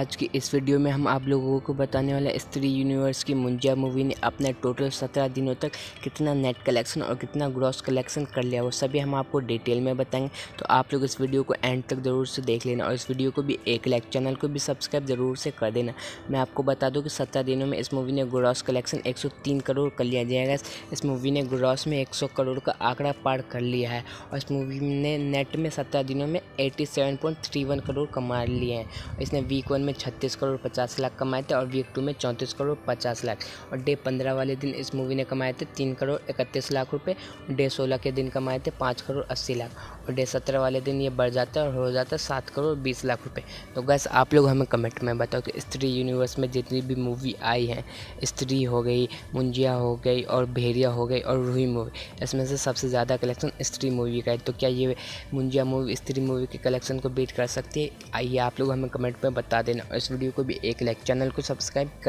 आज की इस वीडियो में हम आप लोगों को बताने वाले स्त्री यूनिवर्स की मुंजा मूवी ने अपने टोटल 17 दिनों तक कितना नेट कलेक्शन और कितना ग्रॉस कलेक्शन कर लिया वो सभी हम आपको डिटेल में बताएंगे। तो आप लोग इस वीडियो को एंड तक ज़रूर से देख लेना और इस वीडियो को भी एक लाइक, चैनल को भी सब्सक्राइब ज़रूर से कर देना। मैं आपको बता दूँ कि 17 दिनों में इस मूवी ने ग्रॉस कलेक्शन 103 करोड़ कर लिया जाएगा। इस मूवी ने ग्रॉस में 100 करोड़ का आंकड़ा पार कर लिया है और इस मूवी ने नेट में 17 दिनों में 87.31 करोड़ कमा लिए हैं। इसने वीक 1 में 36 करोड़ 50 लाख कमाए थे और वीक 2 में 34 करोड़ 50 लाख और डे 15 वाले दिन इस मूवी ने कमाए थे 3 करोड़ 31 लाख रुपए। डे 16 के दिन कमाए थे 5 करोड़ 80 लाख और डे 17 वाले दिन ये बढ़ जाता है और हो जाता है 7 करोड़ 20 लाख रुपए। तो गाइस आप लोग हमें कमेंट में बताओ कि स्त्री यूनिवर्स में जितनी भी मूवी आई हैं, स्त्री हो गई, मुंजिया हो गई और भेड़िया हो गई और रूही मूवी, इसमें से सबसे ज़्यादा कलेक्शन स्त्री मूवी का है। तो क्या ये मुंजिया मूवी स्त्री मूवी के कलेक्शन को बीट कर सकती है? आइए आप लोग हमें कमेंट में बता देना और इस वीडियो को भी एक लाइक, चैनल को सब्सक्राइब कर